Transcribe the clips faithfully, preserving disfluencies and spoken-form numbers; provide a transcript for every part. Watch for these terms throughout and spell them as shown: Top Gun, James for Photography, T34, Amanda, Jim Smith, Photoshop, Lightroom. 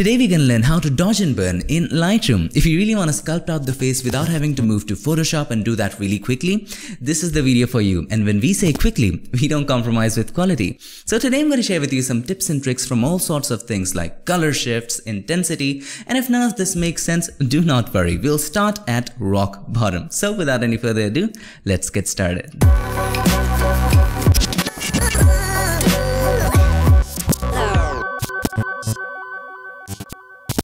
Today we can learn how to dodge and burn in Lightroom. If you really want to sculpt out the face without having to move to Photoshop and do that really quickly, this is the video for you. And when we say quickly, we don't compromise with quality. So today I'm going to share with you some tips and tricks from all sorts of things like color shifts, intensity, and if none of this makes sense, do not worry. We'll start at rock bottom. So without any further ado, let's get started.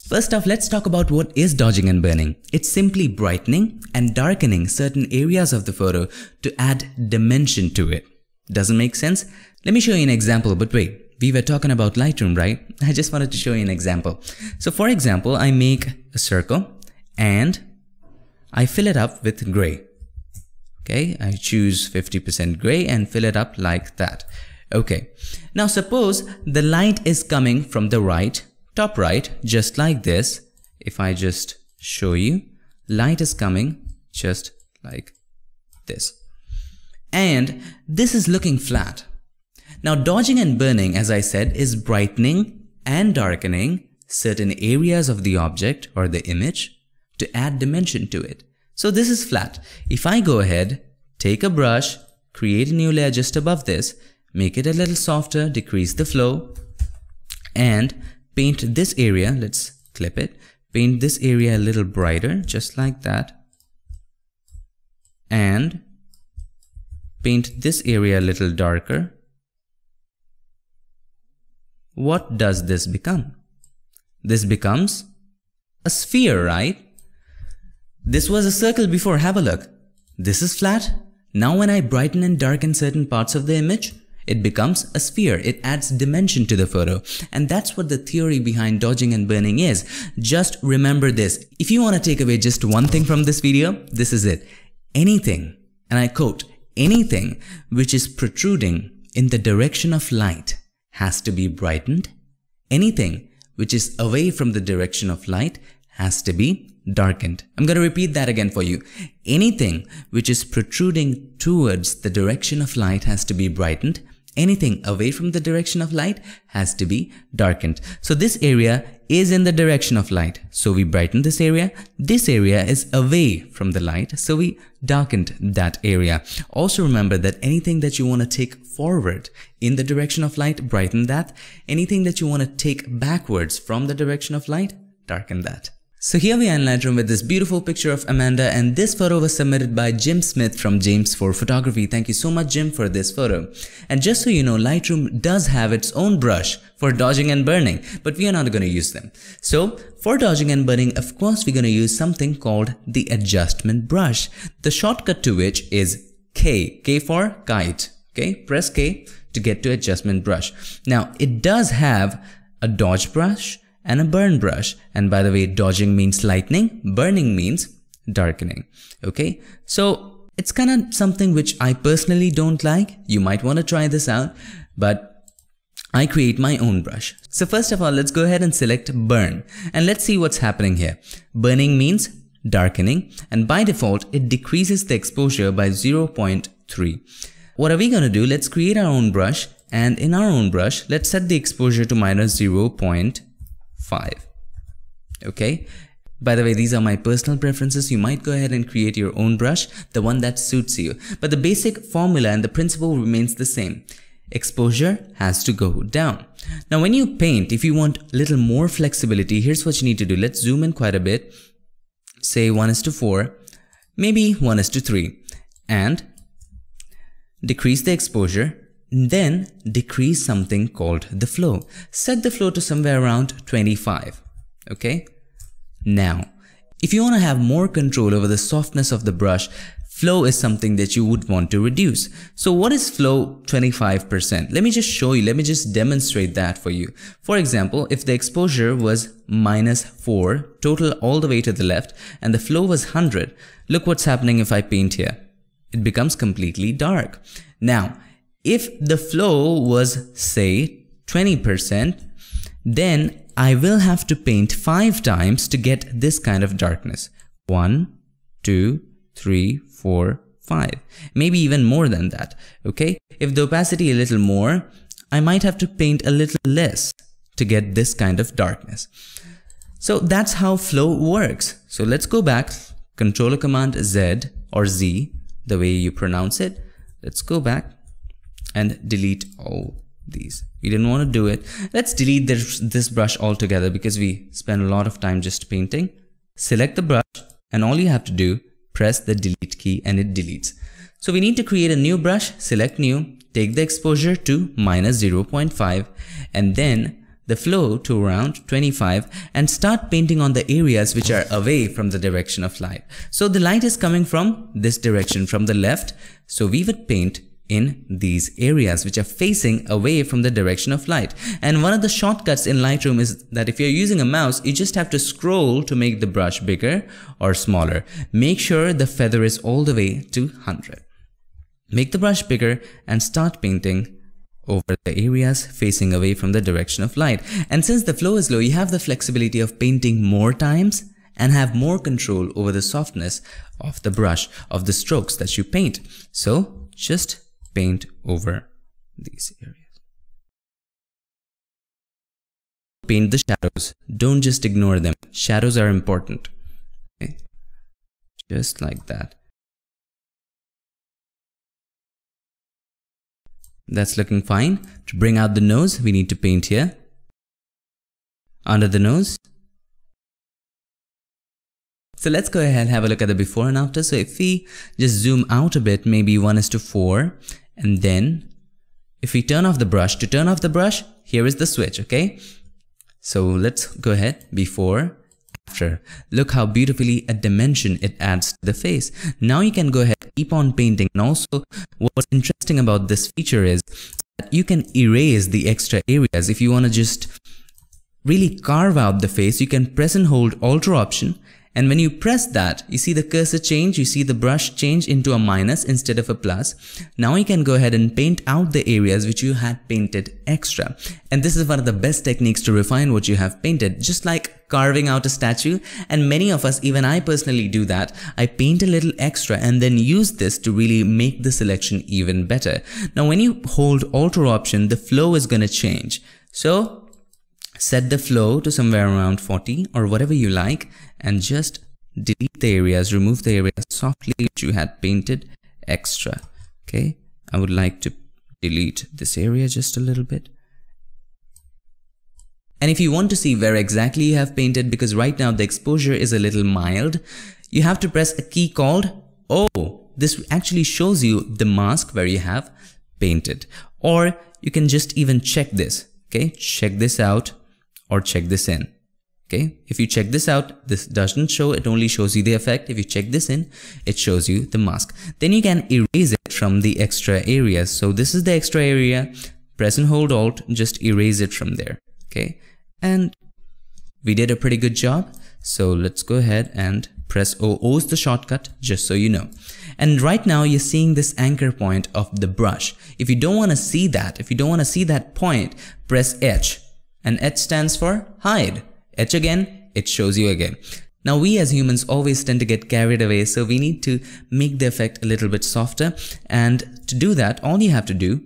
First off, let's talk about what is dodging and burning. It's simply brightening and darkening certain areas of the photo to add dimension to it. Doesn't make sense? Let me show you an example, but wait, we were talking about Lightroom, right? I just wanted to show you an example. So for example, I make a circle and I fill it up with gray. Okay, I choose fifty percent gray and fill it up like that. Okay, now suppose the light is coming from the right, top right, just like this. If I just show you, light is coming just like this. And this is looking flat. Now dodging and burning, as I said, is brightening and darkening certain areas of the object or the image to add dimension to it. So this is flat. If I go ahead, take a brush, create a new layer just above this, make it a little softer, decrease the flow, and paint this area, let's clip it, paint this area a little brighter, just like that. And paint this area a little darker. What does this become? This becomes a sphere, right? This was a circle before, have a look. This is flat. Now when I brighten and darken certain parts of the image, it becomes a sphere. It adds dimension to the photo. And that's what the theory behind dodging and burning is. Just remember this. If you want to take away just one thing from this video, this is it. Anything, and I quote, anything which is protruding in the direction of light has to be brightened. Anything which is away from the direction of light has to be darkened. I'm going to repeat that again for you. Anything which is protruding towards the direction of light has to be brightened. Anything away from the direction of light has to be darkened. So this area is in the direction of light, so we brightened this area. This area is away from the light, so we darkened that area. Also remember that anything that you want to take forward in the direction of light, brighten that. Anything that you want to take backwards from the direction of light, darken that. So here we are in Lightroom with this beautiful picture of Amanda, and this photo was submitted by Jim Smith from James for Photography. Thank you so much, Jim, for this photo. And just so you know, Lightroom does have its own brush for dodging and burning, but we are not going to use them. So for dodging and burning, of course, we're going to use something called the adjustment brush, the shortcut to which is K, K for kite. Okay, press K to get to adjustment brush. Now it does have a dodge brush and a burn brush. And by the way, dodging means lightening, burning means darkening. Okay, so it's kind of something which I personally don't like. You might want to try this out, but I create my own brush. So first of all, let's go ahead and select burn and let's see what's happening here. Burning means darkening, and by default, it decreases the exposure by zero point three. What are we going to do? Let's create our own brush, and in our own brush, let's set the exposure to minus zero point five. Okay, by the way, these are my personal preferences. You might go ahead and create your own brush, the one that suits you, but the basic formula and the principle remains the same. Exposure has to go down. Now when you paint, if you want a little more flexibility, here's what you need to do. Let's zoom in quite a bit, say one is to four, maybe one is to three, and decrease the exposure. Then decrease something called the flow. Set the flow to somewhere around twenty-five. Okay. Now, if you want to have more control over the softness of the brush, flow is something that you would want to reduce. So what is flow? Twenty-five percent. Let me just show you. Let me just demonstrate that for you. For example, if the exposure was minus four total all the way to the left and the flow was one hundred, look what's happening if I paint here. It becomes completely dark. Now, if the flow was, say, twenty percent, then I will have to paint five times to get this kind of darkness. One, two, three, four, five. Maybe even more than that, okay? If the opacity a little more, I might have to paint a little less to get this kind of darkness. So that's how flow works. So let's go back, Controller Command Z or Z, the way you pronounce it. Let's go back and delete all these. We didn't want to do it. Let's delete this, this brush altogether because we spend a lot of time just painting. Select the brush and all you have to do, press the delete key and it deletes. So we need to create a new brush, select new, take the exposure to minus zero point five and then the flow to around twenty-five and start painting on the areas which are away from the direction of light. So the light is coming from this direction, from the left. So we would paint in these areas which are facing away from the direction of light. And one of the shortcuts in Lightroom is that if you're using a mouse, you just have to scroll to make the brush bigger or smaller. Make sure the feather is all the way to one hundred. Make the brush bigger and start painting over the areas facing away from the direction of light. And since the flow is low, you have the flexibility of painting more times and have more control over the softness of the brush, of the strokes that you paint. So just paint over these areas. Paint the shadows. Don't just ignore them. Shadows are important. Okay? Just like that. That's looking fine. To bring out the nose, we need to paint here. Under the nose. So let's go ahead and have a look at the before and after. So if we just zoom out a bit, maybe one is to four. And then if we turn off the brush, to turn off the brush, here is the switch, okay? So let's go ahead, before, after. Look how beautifully a dimension it adds to the face. Now you can go ahead, keep on painting. And also what's interesting about this feature is that you can erase the extra areas. If you want to just really carve out the face, you can press and hold Alt or Option. And when you press that, you see the cursor change, you see the brush change into a minus instead of a plus. Now you can go ahead and paint out the areas which you had painted extra. And this is one of the best techniques to refine what you have painted, just like carving out a statue. And many of us, even I personally do that. I paint a little extra and then use this to really make the selection even better. Now when you hold Alt or Option, the flow is going to change. So set the flow to somewhere around forty or whatever you like and just delete the areas, remove the areas softly which you had painted extra. Okay, I would like to delete this area just a little bit. And if you want to see where exactly you have painted, because right now the exposure is a little mild, you have to press a key called O. This actually shows you the mask where you have painted. Or you can just even check this. Okay, check this out. Or check this in. Okay, if you check this out, this doesn't show, it only shows you the effect. If you check this in, it shows you the mask. Then you can erase it from the extra areas. So this is the extra area, press and hold Alt, just erase it from there. Okay, and we did a pretty good job. So let's go ahead and press O. O is the shortcut, just so you know. And right now you're seeing this anchor point of the brush. If you don't want to see that, if you don't want to see that point, press H. And H stands for hide. H again, it shows you again. Now we as humans always tend to get carried away, so we need to make the effect a little bit softer. And to do that, all you have to do,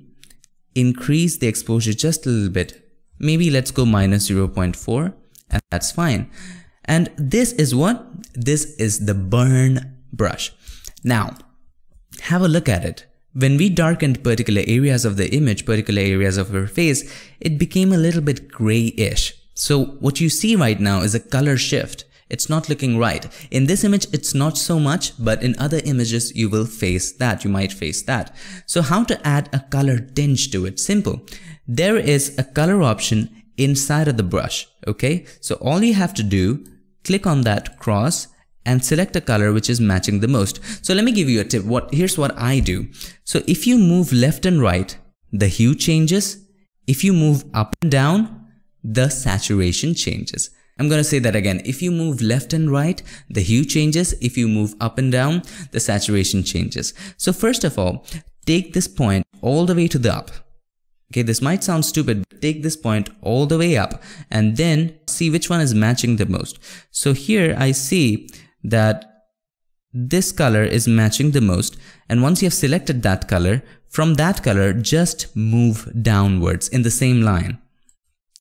increase the exposure just a little bit. Maybe let's go minus zero point four and that's fine. And this is what? This is the burn brush. Now, have a look at it. When we darkened particular areas of the image, particular areas of her face, it became a little bit grayish. So what you see right now is a color shift. It's not looking right. In this image, it's not so much, but in other images, you will face that. You might face that. So how to add a color tinge to it? Simple. There is a color option inside of the brush. Okay. So all you have to do, click on that cross and select a color which is matching the most. So let me give you a tip. What, here's what I do. So if you move left and right, the hue changes. If you move up and down, the saturation changes. I'm going to say that again. If you move left and right, the hue changes. If you move up and down, the saturation changes. So first of all, take this point all the way to the up. Okay, this might sound stupid, but take this point all the way up and then see which one is matching the most. So here I see that this color is matching the most, and once you have selected that color, from that color just move downwards in the same line.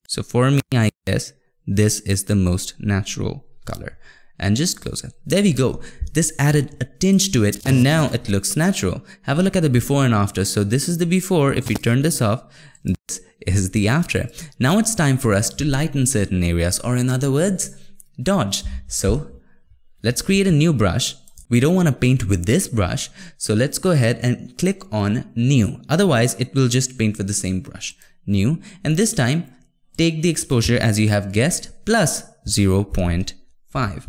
So for me, I guess this is the most natural color. And just close it. There we go. This added a tinge to it and now it looks natural. Have a look at the before and after. So this is the before. If we turn this off, this is the after. Now it's time for us to lighten certain areas, or in other words, dodge. So let's create a new brush. We don't want to paint with this brush. So let's go ahead and click on new. Otherwise, it will just paint with the same brush. New. And this time, take the exposure as you have guessed, plus zero point five.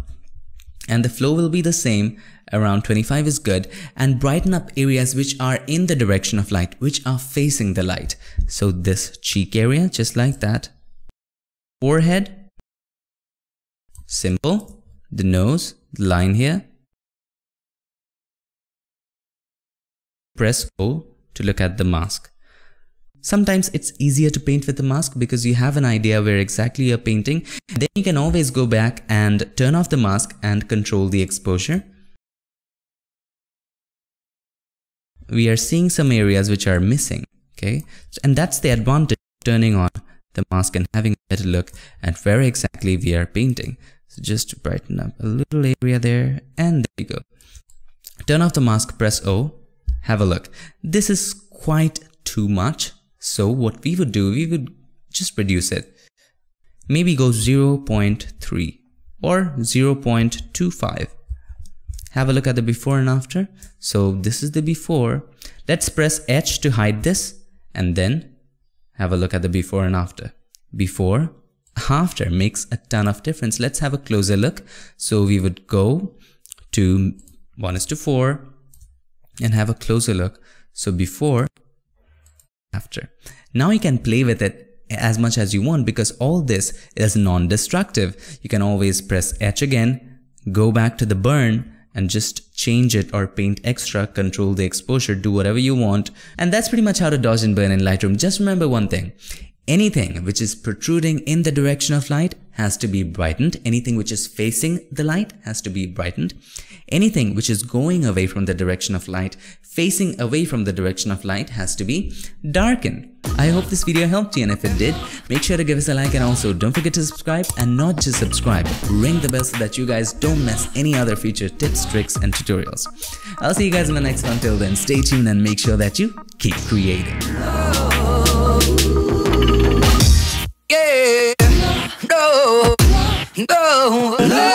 And the flow will be the same, around twenty-five is good, and brighten up areas which are in the direction of light, which are facing the light. So this cheek area, just like that. Forehead, simple, the nose, the line here. Press O to look at the mask. Sometimes it's easier to paint with a mask because you have an idea where exactly you're painting. Then you can always go back and turn off the mask and control the exposure. We are seeing some areas which are missing, okay? And that's the advantage of turning on the mask and having a better look at where exactly we are painting. So just to brighten up a little area there, and there you go. Turn off the mask, press O, have a look. This is quite too much. So what we would do, we would just reduce it. Maybe go zero point three or zero point two five. Have a look at the before and after. So this is the before. Let's press H to hide this and then have a look at the before and after. Before, after makes a ton of difference. Let's have a closer look. So we would go to one is to four and have a closer look. So before, after. Now you can play with it as much as you want because all this is non-destructive. You can always press H again, go back to the burn and just change it or paint extra, control the exposure, do whatever you want. And that's pretty much how to dodge and burn in Lightroom. Just remember one thing. Anything which is protruding in the direction of light has to be brightened. Anything which is facing the light has to be brightened. Anything which is going away from the direction of light, facing away from the direction of light has to be darkened. I hope this video helped you, and if it did, make sure to give us a like, and also don't forget to subscribe, and not just subscribe, ring the bell so that you guys don't miss any other future tips, tricks and tutorials. I'll see you guys in the next one. Till then, stay tuned and make sure that you keep creating. Yeah, no, no, no.